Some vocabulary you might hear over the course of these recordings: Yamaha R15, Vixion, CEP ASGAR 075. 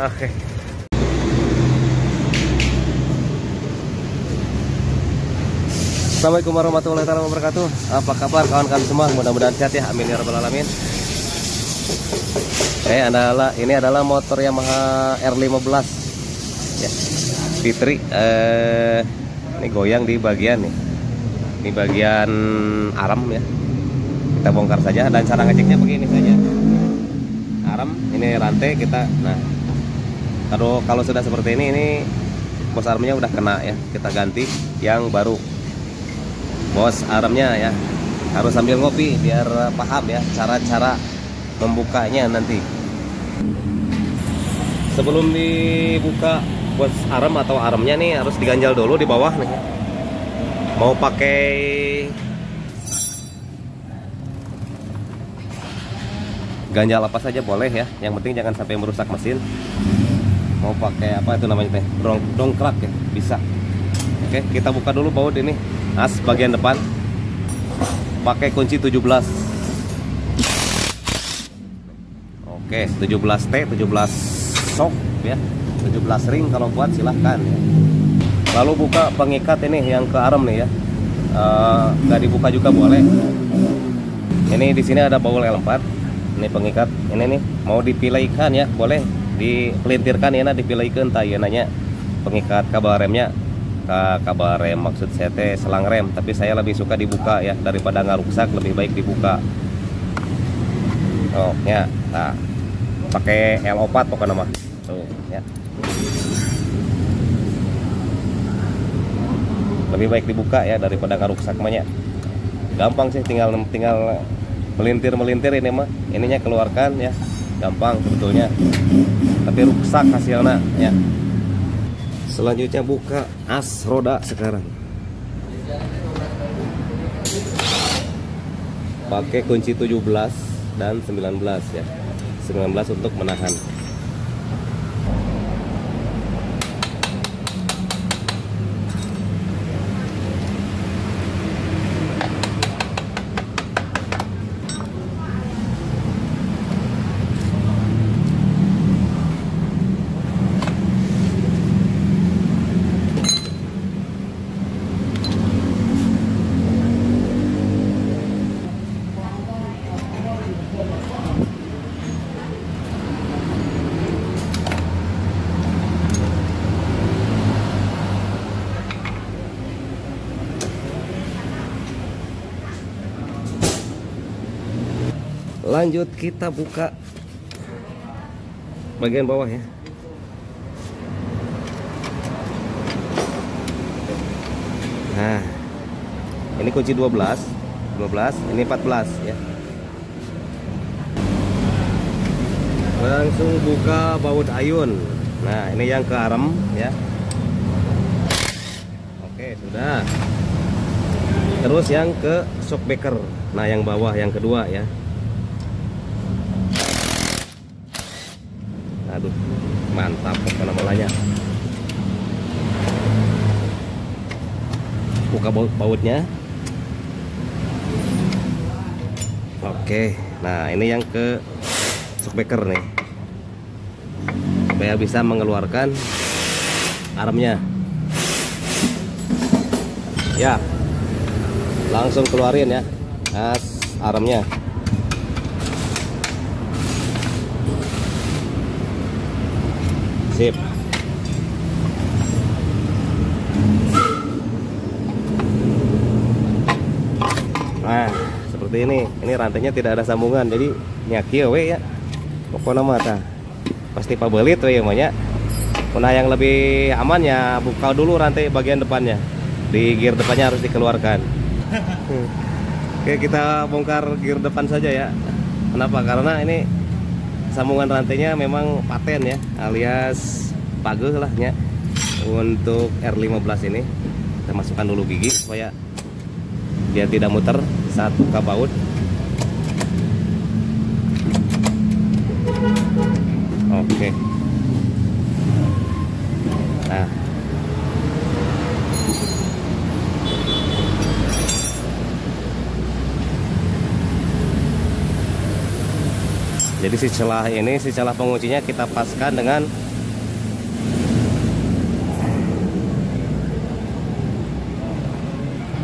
Oke. Assalamualaikum warahmatullahi wabarakatuh. Apa kabar kawan-kawan semua? Mudah-mudahan sehat ya, amin ya rabbal alamin. Ini adalah motor Yamaha R15 ya, Fitri. Ini goyang di bagian nih, di bagian arm ya. Kita bongkar saja, dan cara ngeceknya begini saja. Arm, ini rantai kita. Nah, kalau sudah seperti ini bos armnya udah kena ya. Kita ganti yang baru. Bos armnya ya, harus sambil ngopi biar paham ya cara-cara membukanya nanti. Sebelum dibuka bos arm atau armnya nih, harus diganjal dulu di bawah nih. Mau pakai ganjal apa saja boleh ya, yang penting jangan sampai merusak mesin. Mau pakai apa itu namanya teh, dongkrak ya, bisa. Oke, kita buka dulu baut ini. As bagian depan pakai kunci 17. Oke, 17T, 17 sok ya, 17 ring kalau buat silahkan. Lalu buka pengikat ini yang ke arm nih ya, nggak dibuka juga boleh. Ini di sini ada baul L4, ini pengikat ini nih mau dipilaikan ya, boleh dipelintirkan ya, dipilaikan tayananya pengikat kabel remnya. Kabar rem maksud saya teh selang rem, tapi saya lebih suka dibuka ya, daripada nggak rusak lebih baik dibuka. Oh ya, nah pakai L4 pokoknya mah tuh ya, lebih baik dibuka ya daripada nggak rusak mahnya. Gampang sih, tinggal melintir ini mah, ininya keluarkan ya, gampang sebetulnya, tapi rusak hasilnya ya. Selanjutnya buka as roda sekarang. Pakai kunci 17 dan 19 ya. 19 untuk menahan. Lanjut kita buka bagian bawah ya. Nah, ini kunci 12, ini 14 ya. Langsung buka baut ayun. Nah, ini yang ke arm ya. Oke, sudah. Terus yang ke shockbreaker. Nah, yang bawah yang kedua ya. Aduh, mantap pokoknya. Buka bautnya. Oke, nah ini yang ke shockbreaker nih, supaya bisa mengeluarkan armnya ya. Langsung keluarin ya as armnya. Sip. Nah, seperti ini rantainya tidak ada sambungan, jadi nyakil we ya. Pokoknya mata pasti pabelit we emangnya. Nah, yang lebih aman ya buka dulu rantai bagian depannya. Di gear depannya harus dikeluarkan. Oke, kita bongkar gear depan saja ya. Kenapa? Karena ini sambungan rantainya memang paten ya, alias pageh lah ya. Untuk R15 ini kita masukkan dulu gigi supaya dia tidak muter saat buka baut. Oke. Nah, Jadi si celah penguncinya kita paskan dengan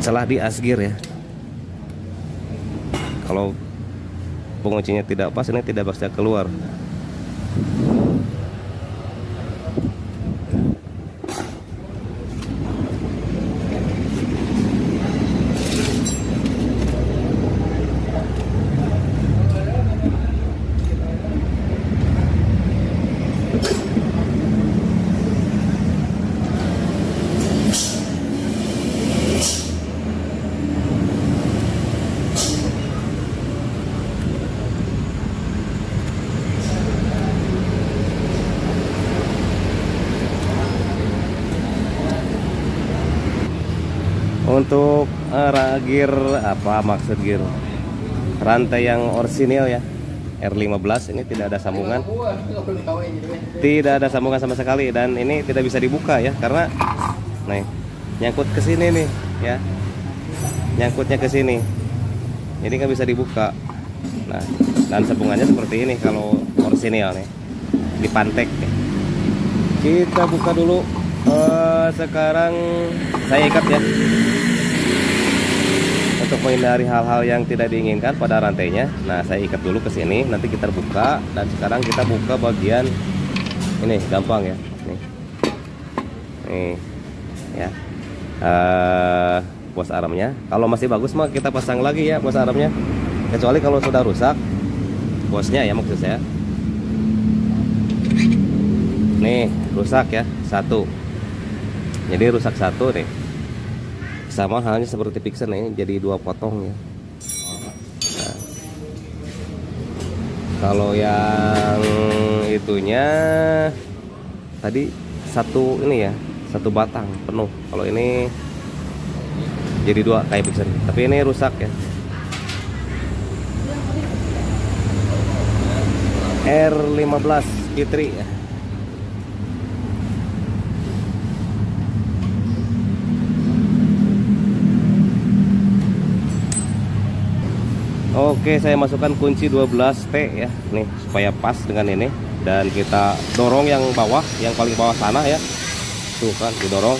celah di asgir ya. Kalau penguncinya tidak pas, ini tidak bisa keluar. Untuk gear rantai yang orisinil ya, R15 ini tidak ada sambungan, tidak ada sambungan sama sekali, dan ini tidak bisa dibuka ya karena nih nyangkut ke sini nih ya, nyangkutnya ke sini, jadi nggak bisa dibuka. Nah, dan sambungannya seperti ini kalau orisinil nih, dipantek. Kita buka dulu. Sekarang saya ikat ya untuk menghindari hal-hal yang tidak diinginkan pada rantainya. Nah, saya ikat dulu ke sini, nanti kita buka. Dan sekarang kita buka bagian ini, gampang ya. Nih ya, bos armnya. Kalau masih bagus mah kita pasang lagi ya bos armnya, kecuali kalau sudah rusak bosnya ya, maksud saya nih rusak ya satu. Jadi rusak satu nih, sama halnya seperti Vixion ini, jadi dua potong ya. Nah, kalau yang itunya tadi satu ini ya, satu batang penuh. Kalau ini jadi dua kayak Vixion, tapi ini rusak ya. R15 Fitri ya. Oke, saya masukkan kunci 12T ya, nih supaya pas dengan ini, dan kita dorong yang bawah, yang paling bawah sana ya, tuh kan didorong.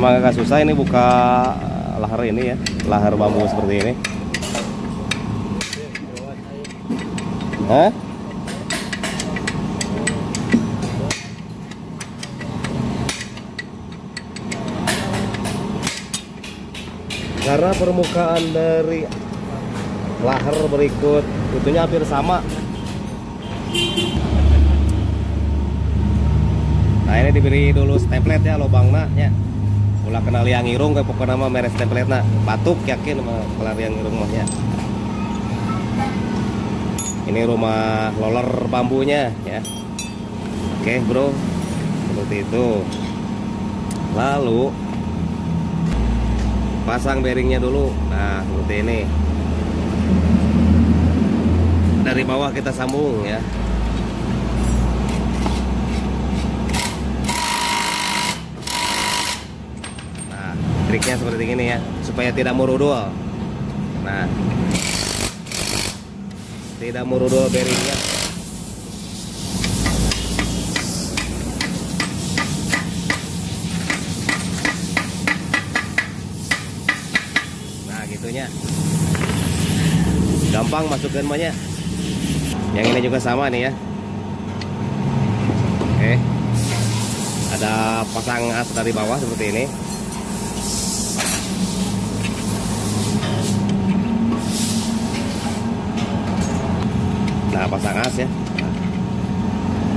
Memang agak susah ini buka lahar ini ya, lahar bambu seperti ini. Hah? Karena permukaan dari lahar berikut itunya hampir sama. Nah, ini diberi dulu stemplet ya, lubangnya ya. Ulah kenal yang irung ke pokoknya nama meres templatenya. Batuk yakin kelar yang irung mahnya. Ini rumah loler bambunya ya. Oke, bro. Seperti itu. Lalu pasang bearingnya dulu. Nah, seperti ini. Dari bawah kita sambung ya. Triknya seperti ini ya, supaya tidak merudul. Nah, tidak merudul bearingnya. Nah, gitunya. Gampang masukkan banyak. Yang ini juga sama nih ya. Oke. Ada pasang as dari bawah seperti ini. pasang as ya.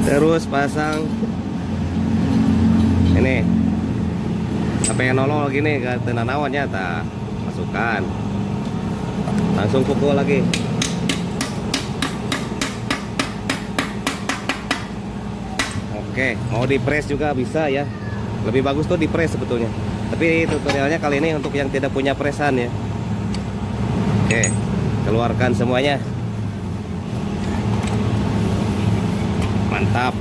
Terus pasang ini sampai yang nolol gini ke tenanawannya, tak masukkan langsung pukul lagi. Oke, mau di press juga bisa ya, lebih bagus tuh di press sebetulnya, tapi tutorialnya kali ini untuk yang tidak punya pressan ya. Oke, keluarkan semuanya. Mantap.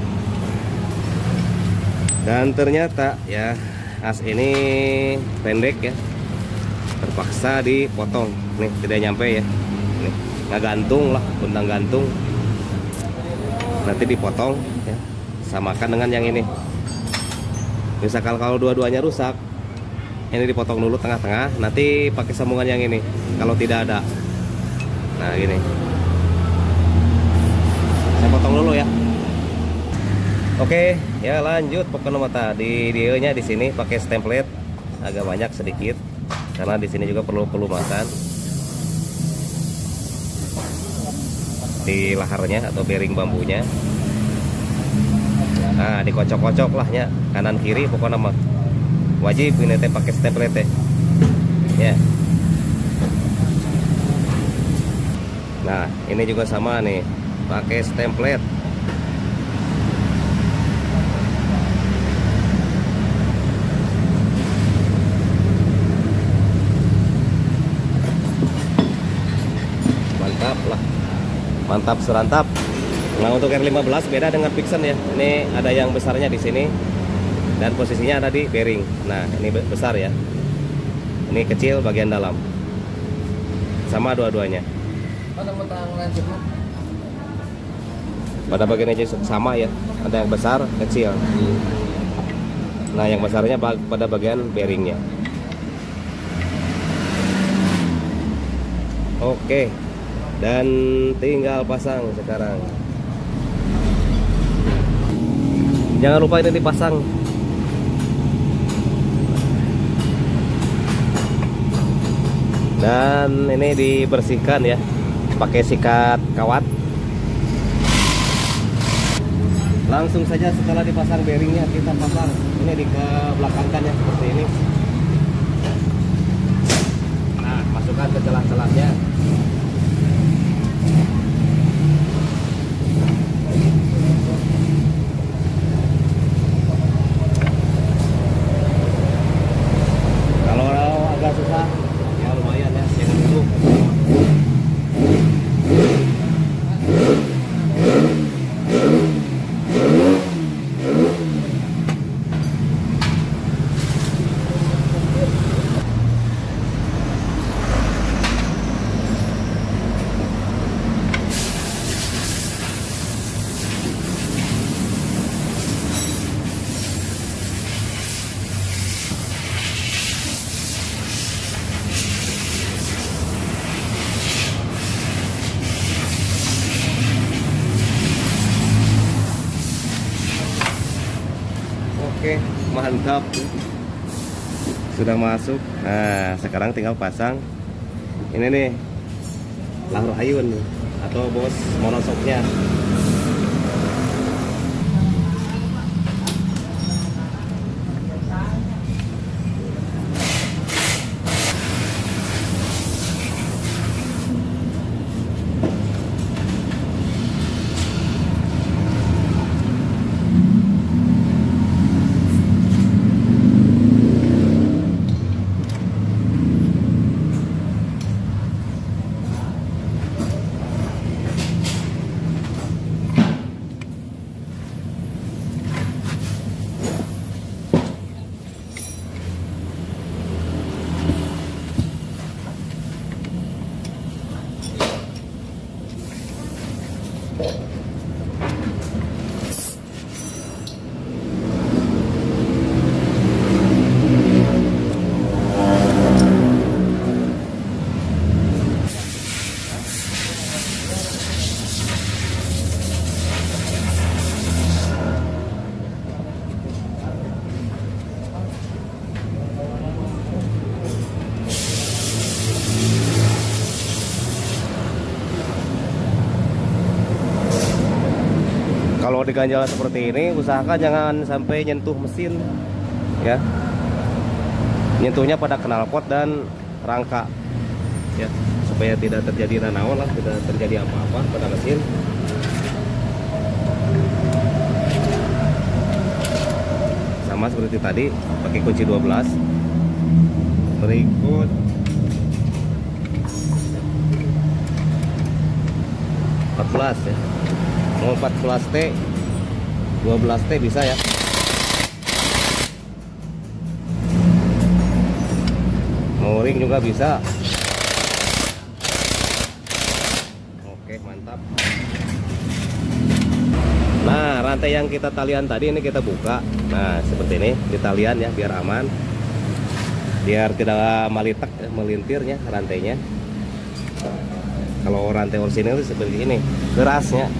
Dan ternyata ya as ini pendek ya, terpaksa dipotong. Nih tidak nyampe ya, nih nggak gantung lah, undang gantung. Nanti dipotong ya, samakan dengan yang ini. Misalkan kalau dua-duanya rusak, ini dipotong dulu tengah-tengah, nanti pakai sambungan yang ini kalau tidak ada. Nah gini, saya potong dulu ya. Oke, ya lanjut pokoknya mata di dianya di sini pakai template agak banyak sedikit karena di sini juga perlu makan di laharnya atau bearing bambunya. Nah, dikocok-kocok lahnya kanan kiri pokoknya mah wajib ini teh pakai template ya. Nah, ini juga sama nih, pakai template. Mantap serantap. Nah untuk R15 beda dengan Vixion ya. Ini ada yang besarnya di sini dan posisinya ada di bearing. Nah ini besar ya. Ini kecil bagian dalam. Sama dua-duanya. Pada bagian aja sama ya. Ada yang besar, kecil. Nah yang besarnya pada bagian bearingnya. Oke. Dan tinggal pasang sekarang. Jangan lupa ini dipasang. Dan ini dibersihkan ya, pakai sikat kawat. Langsung saja setelah dipasang bearingnya kita pasang ini di belakangkan ya seperti ini. Nah masukkan ke celah-celahnya. Oke, mantap. Sudah masuk. Nah, sekarang tinggal pasang ini nih, lahar ayun atau bos monosoknya. kalau diganjalan seperti ini, usahakan jangan sampai nyentuh mesin ya. Nyentuhnya pada knalpot dan rangka ya, supaya tidak terjadi nanaon lah, tidak terjadi apa-apa pada mesin. Sama seperti tadi, pakai kunci 12. Berikut ya, mau 14T 12T bisa ya. Mau ring juga bisa. Oke, mantap. Nah, rantai yang kita talian tadi ini kita buka. Nah, seperti ini ditalian ya, biar aman, biar tidak malitak melintirnya rantainya. Kalau rantai orisinil itu seperti ini kerasnya,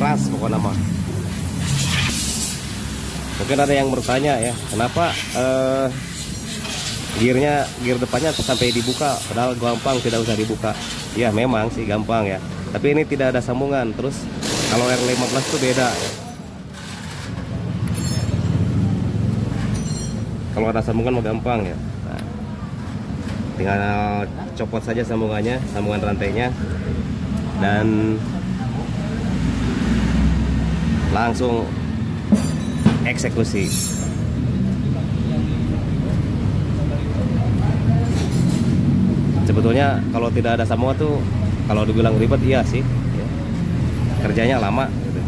keras pokoknya mah. Mungkin ada yang bertanya ya, kenapa gear depannya sampai dibuka, padahal gampang, tidak usah dibuka ya. Memang sih gampang ya, tapi ini tidak ada sambungan. Terus kalau R15 itu beda ya. Kalau ada sambungan mah gampang ya. Nah, tinggal copot saja sambungannya, sambungan rantainya, dan langsung eksekusi. Sebetulnya kalau tidak ada sambungan tuh, kalau dibilang ribet iya sih, kerjanya lama gitu.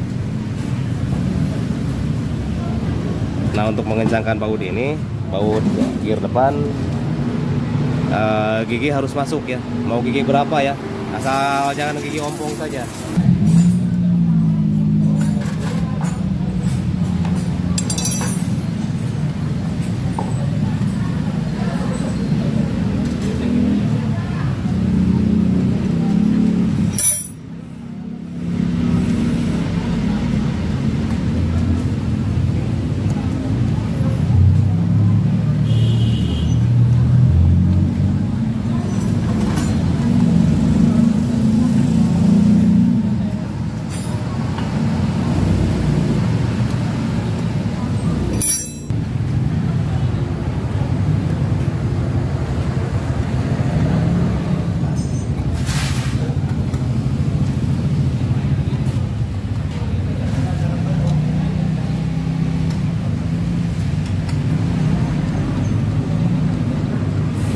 Nah, untuk mengencangkan baut ini, baut gear depan, gigi harus masuk ya, mau gigi berapa ya, asal jangan gigi ompong saja.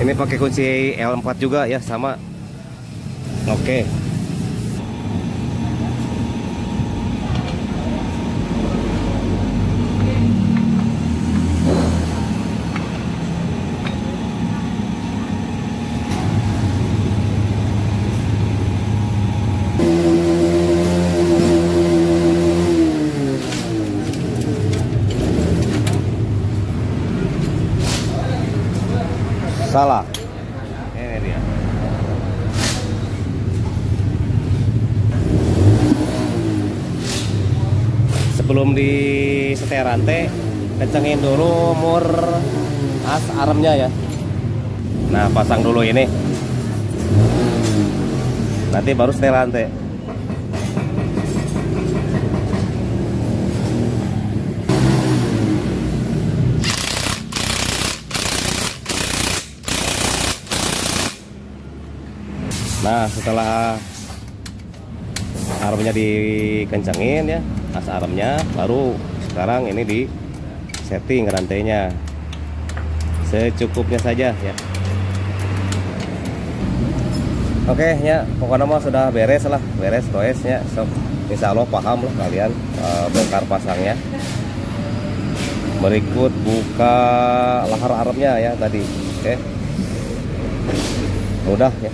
Ini pakai kunci L4 juga ya, sama. Oke. Salah. Ini dia. Sebelum di setir rantai, kencengin dulu mur as armnya ya. Nah, pasang dulu ini. Nanti baru setir rantai. Nah, setelah armnya dikencengin ya, as armnya, baru sekarang ini di setting rantainya secukupnya saja ya. Oke ya, pokoknya mah sudah beres lah, beres toesnya. So, insya Allah paham lah kalian bongkar pasangnya. Berikut buka lahar armnya ya tadi. Oke, mudah ya.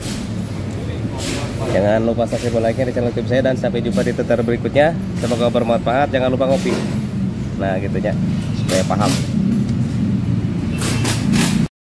Jangan lupa subscribe, like-nya di channel YouTube saya, dan sampai jumpa di tutorial berikutnya. Semoga bermanfaat. Jangan lupa ngopi. Nah, gitunya supaya paham.